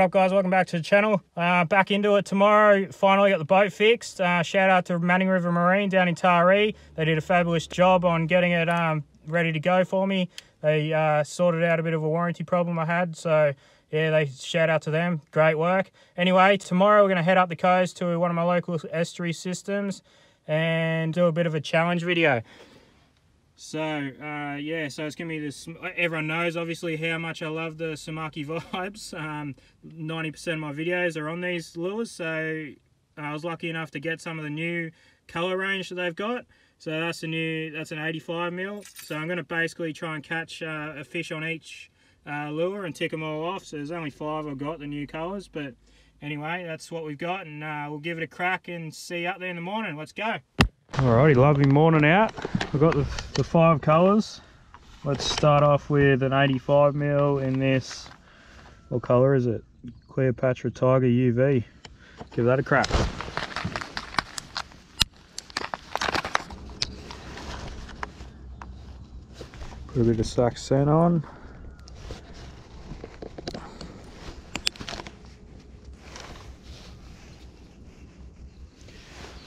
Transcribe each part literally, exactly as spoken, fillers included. What up, guys? Welcome back to the channel. Uh, back into it tomorrow. Finally got the boat fixed. Uh, shout out to Manning River Marine down in Taree. They did a fabulous job on getting it um, ready to go for me. They uh, sorted out a bit of a warranty problem I had, so yeah, they shout out to them. Great work. Anyway, tomorrow we're going to head up the coast to one of my local estuary systems and do a bit of a challenge video. So, uh, yeah, so it's going to be this, everyone knows obviously how much I love the Samaki Vibes. Um, ninety percent of my videos are on these lures, so I was lucky enough to get some of the new colour range that they've got. So that's a new, that's an eighty-five mil. So I'm going to basically try and catch uh, a fish on each uh, lure and tick them all off. So there's only five I've got, the new colours, but anyway, that's what we've got, and uh, we'll give it a crack and see you up there in the morning. Let's go. Alrighty, lovely morning out. We've got the, the five colours. Let's start off with an eighty-five mil in this, what colour is it? Cleopatra Tiger U V. Let's give that a crack. Put a bit of Saxon on.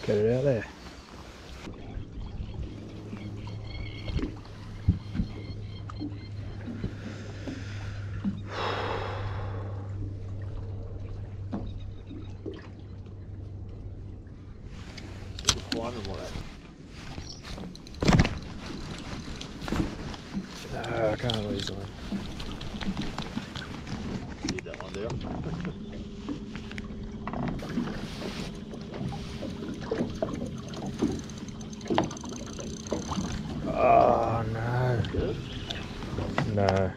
Get it out there. I can't lose one. Need that one there. Oh no. Good? No.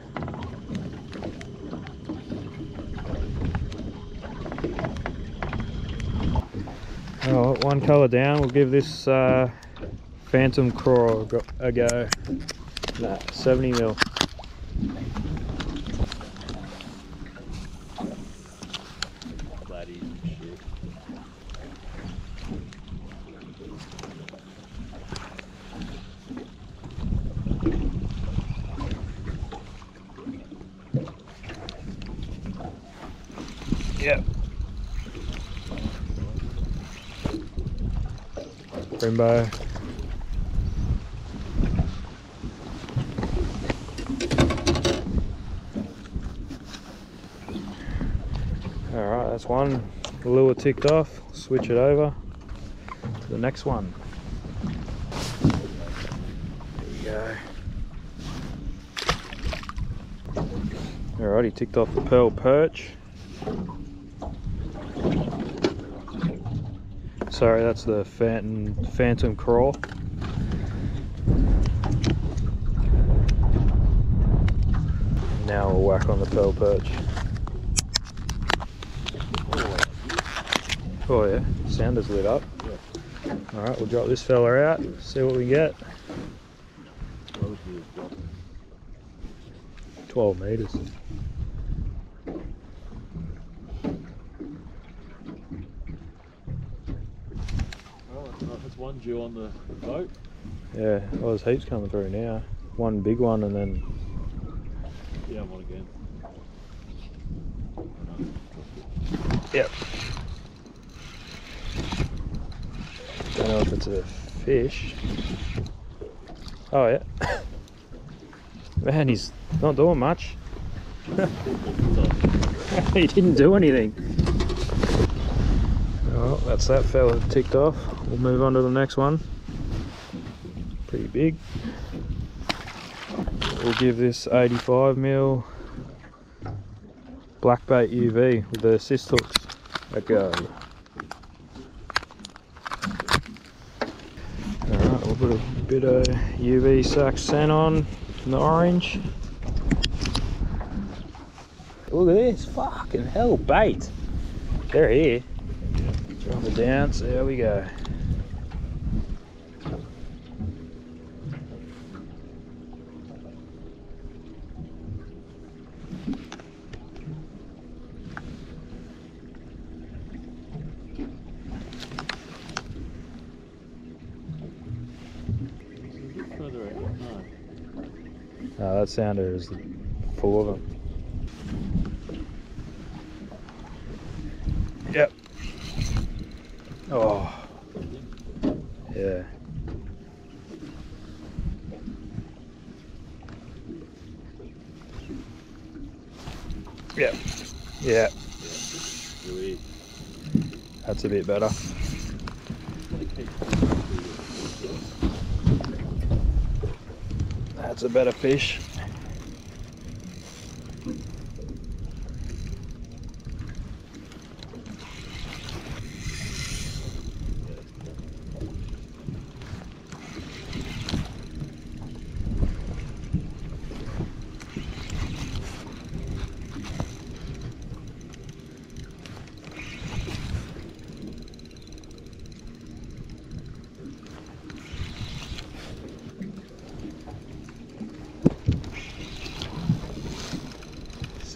Oh, one colour down. We'll give this uh, Phantom Crawl a go. Nah, seventy mil. Bloody shit. Yep. Rimbo. One lure ticked off, switch it over to the next one. There you go. Alrighty, ticked off the pearl perch. Sorry, that's the phantom, phantom crawl. Now we'll whack on the pearl perch. Oh yeah, sounder's lit up. Yeah. Alright, we'll drop this fella out, see what we get. twelve metres. Well, that's one due on the boat. Yeah, well, there's heaps coming through now. One big one and then... yeah, one again. Yep. I don't know if it's a fish. Oh yeah. Man, he's not doing much. He didn't do anything. Oh, that's that fella ticked off. We'll move on to the next one. Pretty big. We'll give this eighty-five mil Blackbait U V with the assist hooks a go. Put a bit of U V Saxon on in the orange. Look at this, fucking hell, bait. They're here. Drop it down, so there we go. Oh, that sounder is full of them. Oh, yeah. Yeah, yeah. That's a bit better. That's a better fish.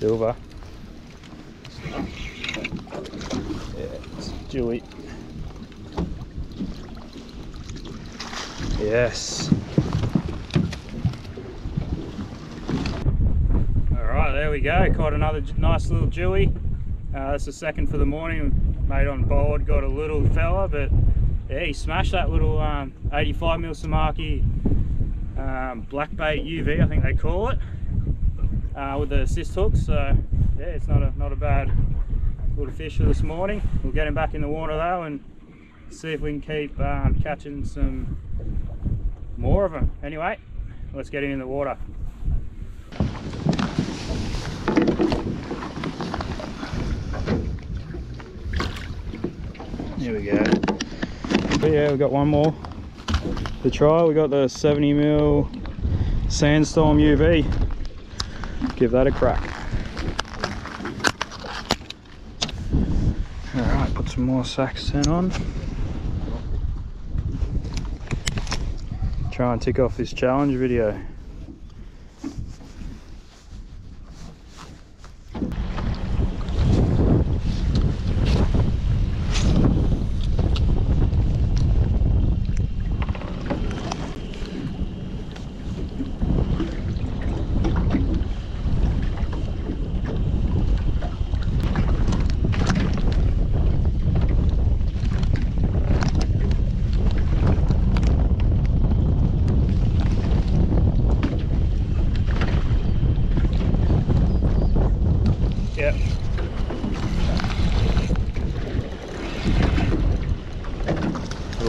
Silver. Yeah, it's dewy. Yes. Alright, there we go. Caught another nice little dewy. Uh, that's the second for the morning. Made on board, got a little fella, but yeah, he smashed that little um, eighty-five mil Samaki um, Blackbait U V, I think they call it. Uh, with the assist hook, so yeah, it's not a not a bad little fish for this morning. We'll get him back in the water though and see if we can keep um, catching some more of them. Anyway, let's get him in the water. Here we go. But yeah, we've got one more to try. We got the seventy mil Sandstorm U V. Give that a crack. Alright, put some more Saxon on. Try and tick off this challenge video.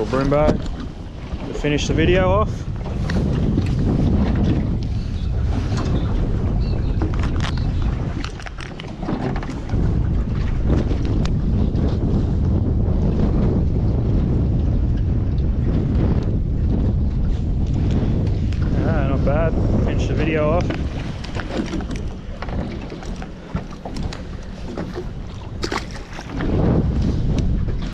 Brimbo to finish the video off. Ah, not bad. Finish the video off.